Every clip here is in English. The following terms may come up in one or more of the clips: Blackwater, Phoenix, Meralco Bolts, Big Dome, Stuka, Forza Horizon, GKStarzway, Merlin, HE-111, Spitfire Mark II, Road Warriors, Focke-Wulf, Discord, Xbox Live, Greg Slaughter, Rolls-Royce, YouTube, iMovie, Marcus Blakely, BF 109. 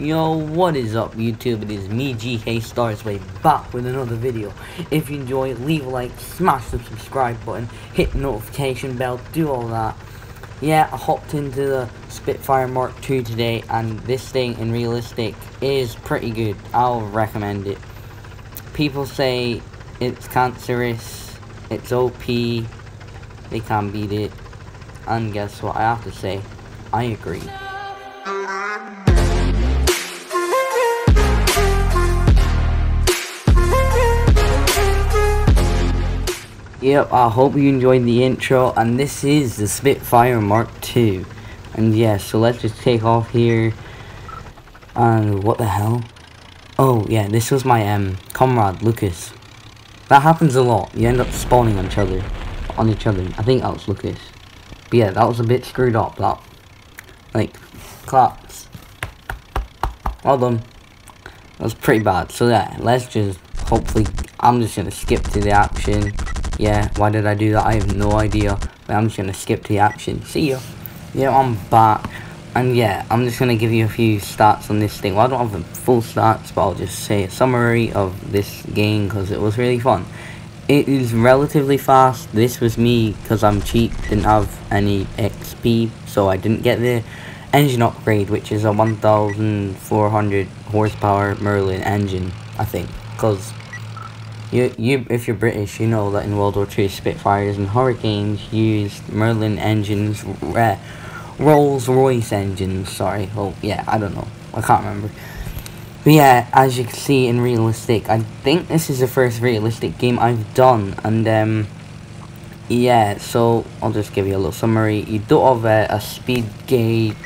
Yo, what is up, YouTube? It is me, GKStarzway, back with another video. If you enjoy, leave a like, smash the subscribe button, hit the notification bell, do all that. Yeah, I hopped into the Spitfire Mark II today, and this thing, in realistic, is pretty good. I'll recommend it. People say it's cancerous, it's OP, they can't beat it, and guess what I have to say? I agree. Yep, I hope you enjoyed the intro, and this is the Spitfire Mark II. And yeah, so let's just take off here. And what the hell? Oh yeah, this was my comrade Lucas. That happens a lot. You end up spawning on each other. I think that was Lucas. But yeah, that was a bit screwed up. That, like, claps. Well done. That was pretty bad. So yeah, let's just hopefully. I'm just gonna skip to the action. Yeah, why did I do that? I have no idea. But I'm just going to skip to the action. See ya. Yeah, I'm back. And yeah, I'm just going to give you a few stats on this thing. Well, I don't have the full stats, but I'll just say a summary of this game because it was really fun. It is relatively fast. This was me because I'm cheap. Didn't have any XP, so I didn't get the engine upgrade, which is a 1,400 horsepower Merlin engine, I think. Because... if you're British, you know that in World War II, Spitfires and Hurricanes used Merlin engines, Rolls-Royce engines, sorry. Oh, yeah, I don't know. I can't remember. But yeah, as you can see in realistic, I think this is the first realistic game I've done. And, yeah, so I'll just give you a little summary. You don't have a speed gauge,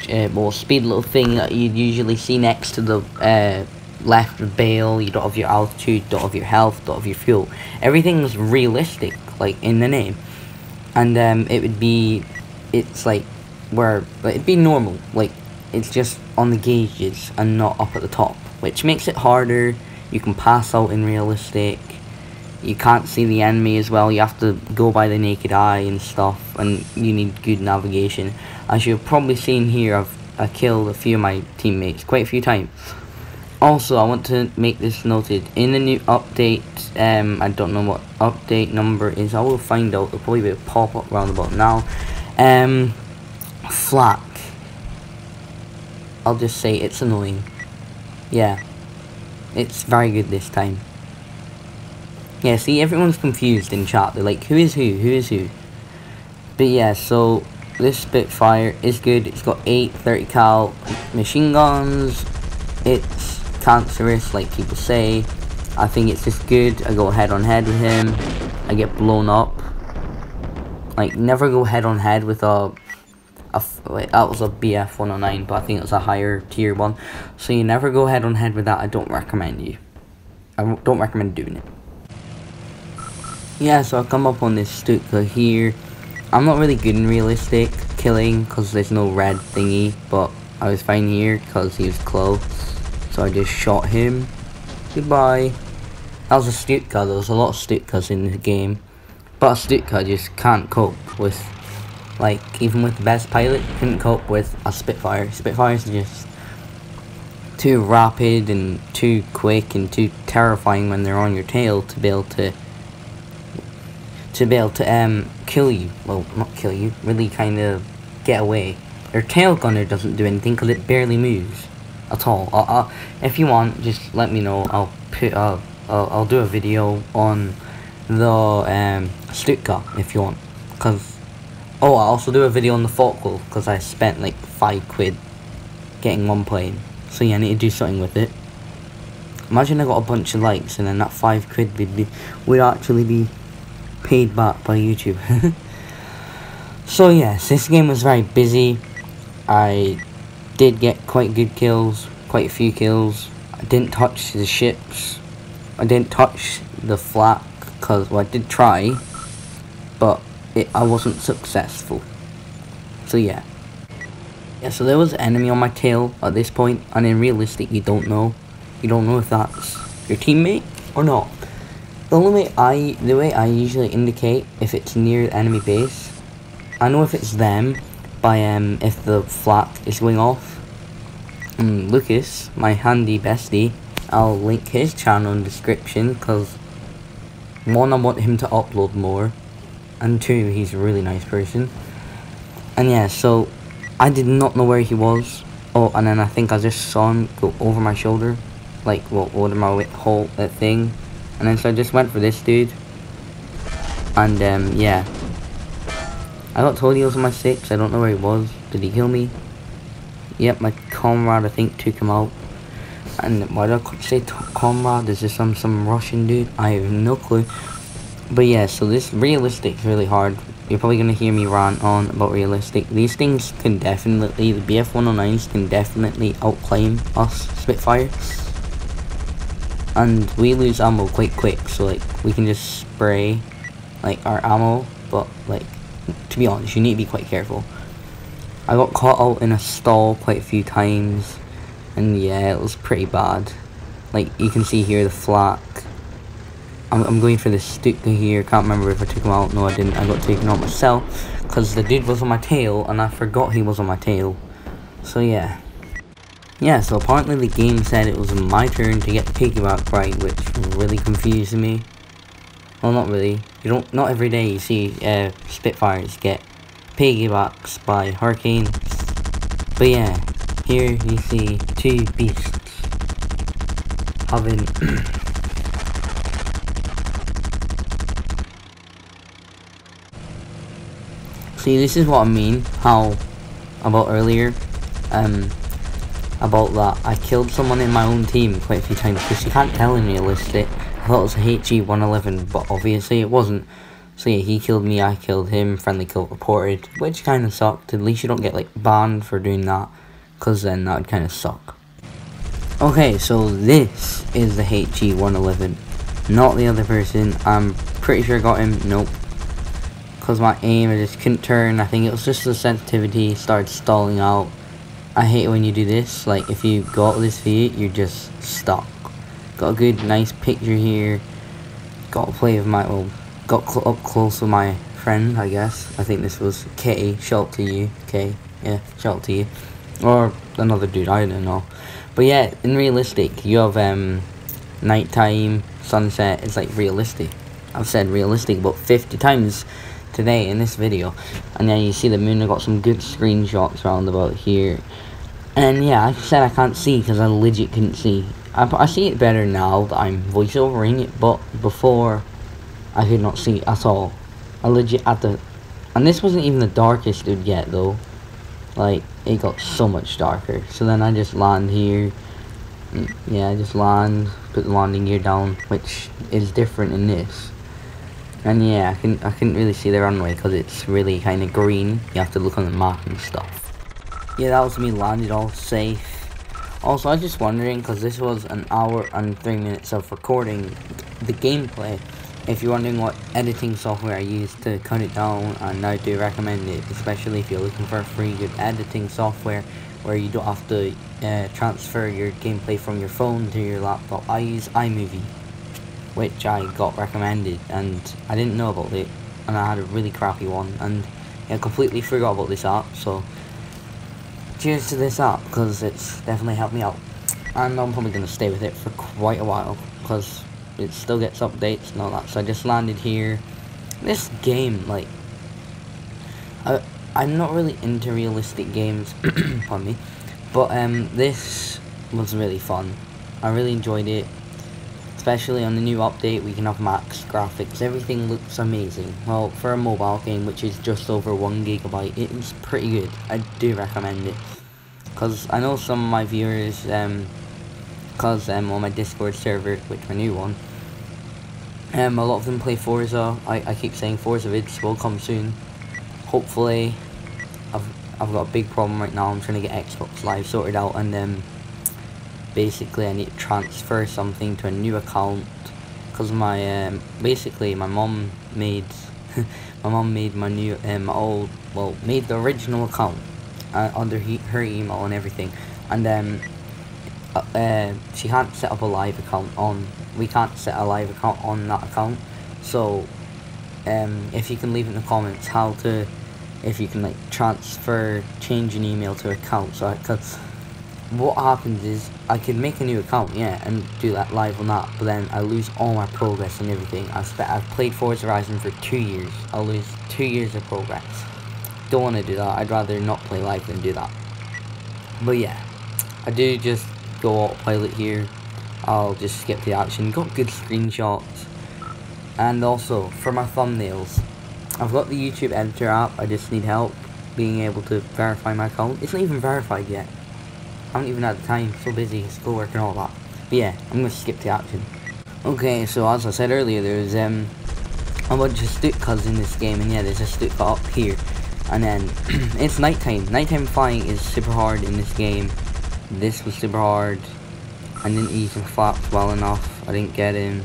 speed little thing that you'd usually see next to the, left bail. You don't have your altitude, don't have your health, don't have your fuel. Everything's realistic, like in the name. And it'd be normal, like it's just on the gauges and not up at the top, which makes it harder. You can pass out in realistic. You can't see the enemy as well. You have to go by the naked eye and stuff, and you need good navigation. As you've probably seen here, I killed a few of my teammates quite a few times. Also, I want to make this noted, in the new update, I don't know what update number is, I will find out, it'll probably be a pop-up round about now, flak, I'll just say it's annoying, yeah, it's very good this time. Yeah, see, everyone's confused in chat, they're like, who is who, but yeah, so, this Spitfire is good, it's got 8 30 cal machine guns, it's cancerous, like people say. I think it's just good. I go head on head with him, I get blown up. Like, never go head on head with that was a BF 109, but I think it was a higher tier one, so you never go head on head with that. I don't recommend doing it. Yeah, so I come up on this Stuka here. I'm not really good in realistic killing because there's no red thingy, but I was fine here because he was close, so I just shot him. Goodbye. That was a Stuka. There was a lot of Stukas in the game, but a Stuka just can't cope with, like, even with the best pilot, couldn't cope with a Spitfire. Spitfires are just too rapid and too quick and too terrifying when they're on your tail to be able to kill you. Well, not kill you. Really, kind of get away. Your tail gunner doesn't do anything because it barely moves at all. If you want, just let me know. I'll do a video on the Stuka if you want. Cause I also do a video on the Focke-Wulf because I spent like 5 quid getting one plane. So yeah, I need to do something with it. Imagine I got a bunch of likes and then that 5 quid would actually be paid back by YouTube. So yes, this game was very busy. I did get quite good kills, quite a few kills. I didn't touch the ships. I didn't touch the flak because, well, I did try, but I wasn't successful. So yeah. Yeah, so there was an enemy on my tail at this point, and in realistic you don't know. You don't know if that's your teammate or not. The only way I usually indicate if it's near the enemy base, I know if it's them by if the flak is going off, Lucas, my handy bestie, I'll link his channel in the description, because one, I want him to upload more, and two, he's a really nice person. And yeah, so I did not know where he was. Oh, and then I think I just saw him go over my shoulder, like, well, over my whole thing, and then so I just went for this dude. And yeah, I got told he was on my 6. I don't know where he was. Did he kill me? Yep, my comrade I think took him out. And why do I say comrade? Is this some Russian dude? I have no clue. But yeah, so this realistic's really hard. You're probably gonna hear me rant on about realistic. These things can definitely, the BF 109s can definitely outclimb us Spitfire. And we lose ammo quite quick, so like we can just spray like our ammo, but like, to be honest, you need to be quite careful. I got caught out in a stall quite a few times, and yeah, it was pretty bad. Like, you can see here the flak. I'm going for this Stuka here. Can't remember if I took him out. No, I didn't. I got taken out myself, because the dude was on my tail, and I forgot he was on my tail. So yeah. Yeah, so apparently the game said it was my turn to get the piggyback right, which really confused me. Well, not really. You don't, not every day you see Spitfires get piggybacks by Hurricane. But yeah, here you see two beasts having see, this is what I mean, how about earlier, about that I killed someone in my own team quite a few times, because you can't tell in realistic. I thought it was a HE-111, but obviously it wasn't. So yeah, he killed me, I killed him, friendly kill reported, which kind of sucked. At least you don't get like banned for doing that, because then that would kind of suck. Okay, so this is the HE-111, not the other person. I'm pretty sure I got him. Nope, because my aim, I just couldn't turn. I think it was just the sensitivity, started stalling out. I hate when you do this, like if you go out of this view, you're just stuck. Got a good nice picture here. Got a play of my, well, got up close with my friend, I guess. I think this was K, shout out to you, K, yeah, shout out to you, or another dude, I don't know. But yeah, in realistic, you have nighttime, sunset. It's like realistic. I've said realistic about 50 times today in this video. And then you see the moon. I got some good screenshots round about here. And yeah, I said I can't see because I legit couldn't see. I see it better now that I'm voiceovering it, but before I could not see at all. I legit had to, and this wasn't even the darkest it would get though. Like, it got so much darker. So then I just land here. Yeah, I just land, put the landing gear down, which is different in this. And yeah, I couldn't really see the runway because it's really kind of green. You have to look on the map and stuff. Yeah, that was me landed all safe. Also, I was just wondering, because this was an hour and 3 minutes of recording the gameplay. If you're wondering what editing software I use to cut it down, and I do recommend it, especially if you're looking for a free good editing software where you don't have to transfer your gameplay from your phone to your laptop. I use iMovie, which I got recommended, and I didn't know about it, and I had a really crappy one, and I completely forgot about this app. So cheers to this app, because it's definitely helped me out, and I'm probably going to stay with it for quite a while, because it still gets updates and all that. So I just landed here. This game, like, I'm not really into realistic games, pardon me, but this was really fun. I really enjoyed it, especially on the new update. We can have max graphics, everything looks amazing. Well, for a mobile game which is just over 1 GB, it is pretty good. I do recommend it, because I know some of my viewers, because on my Discord server, which my new one, a lot of them play Forza. I keep saying Forza vids will come soon, hopefully. I've got a big problem right now. I'm trying to get Xbox Live sorted out, and then basically I need to transfer something to a new account, because my basically my mom made my mom made my new my old, well, made the original account under her email and everything, and she can't set up a live account on, we can't set a live account on that account. So if you can leave in the comments how to, if you can like transfer, change an email to account, so I could, what happens is I can make a new account, yeah, and do that live on that, but then I lose all my progress and everything. I've played Forza Horizon for 2 years. I'll lose 2 years of progress. Don't want to do that. I'd rather not play live than do that. But yeah, I do just go autopilot here. I'll just skip the action. Got good screenshots. And also, for my thumbnails, I've got the YouTube editor app. I just need help being able to verify my account. It's not even verified yet. I haven't even had the time, so busy, schoolwork and all that. But yeah, I'm going to skip the action. Okay, so as I said earlier, there's a bunch of Stukas in this game, and yeah, there's a Stuka up here. And then, it's nighttime. Nighttime flying is super hard in this game. This was super hard. I didn't use my flaps well enough. I didn't get him.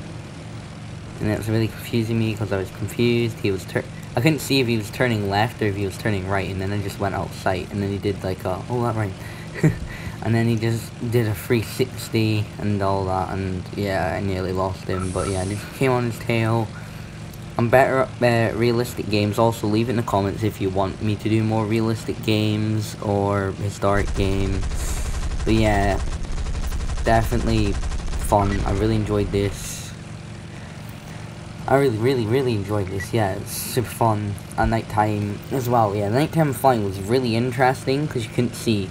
And it was really confusing me because I was confused. He was I couldn't see if he was turning left or if he was turning right, and then I just went out of sight, and then he did like a, oh, that right. And then he just did a 360 and all that, and yeah, I nearly lost him, but yeah, I just came on his tail. I'm better at realistic games. Also, leave it in the comments if you want me to do more realistic games or historic games. But yeah, definitely fun. I really enjoyed this. I really enjoyed this. Yeah, it's super fun at nighttime as well. Yeah, nighttime flying was really interesting because you couldn't see.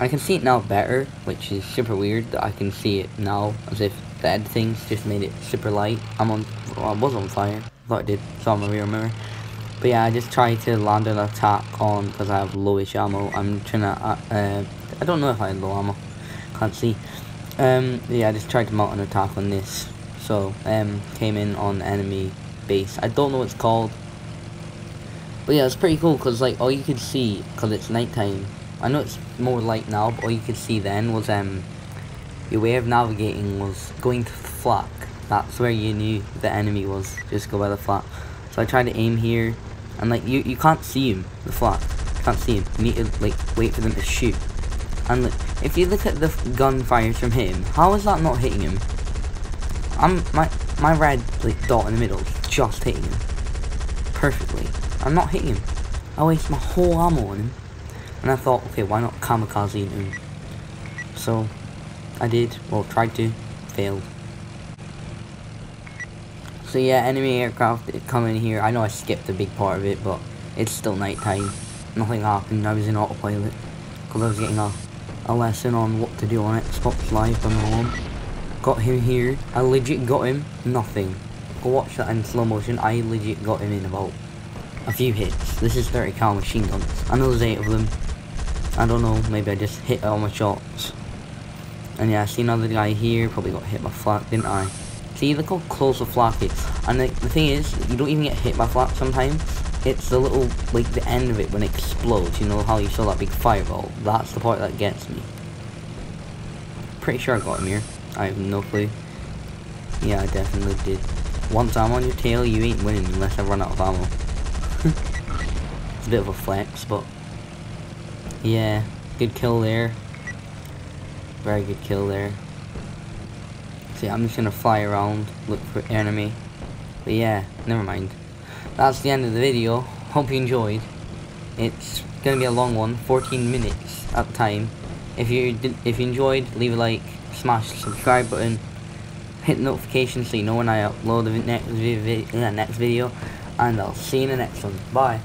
I can see it now better, which is super weird that I can see it now, as if the editing's just made it super light. Well, I was on fire. I thought I did, so I'm a real mirror. But yeah, I just try to land an attack on, because I have lowish ammo. I'm trying to, I don't know if I had low ammo. Can't see. Yeah, I just tried to mount an attack on this. So, came in on enemy base. I don't know what it's called. But yeah, it's pretty cool, because like, all you could see, because it's nighttime. I know it's more light now, but all you could see then was, your way of navigating was going to the flak. That's where you knew the enemy was, just go by the flak. So I tried to aim here, and like, you can't see him, the flak. You can't see him. You need to, like, wait for them to shoot. And look, if you look at the gunfire from him, how is that not hitting him? My red, like, dot in the middle is just hitting him. Perfectly. I'm not hitting him. I waste my whole ammo on him. And I thought, okay, why not kamikaze him? So, I did, well, tried to, failed. So yeah, enemy aircraft come in here. I know I skipped a big part of it, but it's still nighttime. Nothing happened, I was in autopilot. Because I was getting a lesson on what to do on Xbox Live on my own. Got him here, I legit got him, nothing. Go watch that in slow motion, I legit got him in about a few hits. This is 30 cal machine guns. I know there's 8 of them. I don't know, maybe I just hit all my shots. And yeah, I see another guy here, probably got hit by flak, didn't I? See, look how close the flak is. And the thing is, you don't even get hit by flak sometimes. It's the little, like, the end of it when it explodes. You know how you saw that big fireball? That's the part that gets me. Pretty sure I got him here. I have no clue. Yeah, I definitely did. Once I'm on your tail, you ain't winning unless I run out of ammo. It's a bit of a flex, but... yeah, good kill there. Very good kill there. See, I'm just gonna fly around, look for enemy. But yeah, never mind. That's the end of the video. Hope you enjoyed. It's gonna be a long one, 14 minutes at the time. If you enjoyed, leave a like, smash the subscribe button, hit the notification so you know when I upload the next video, and I'll see you in the next one. Bye.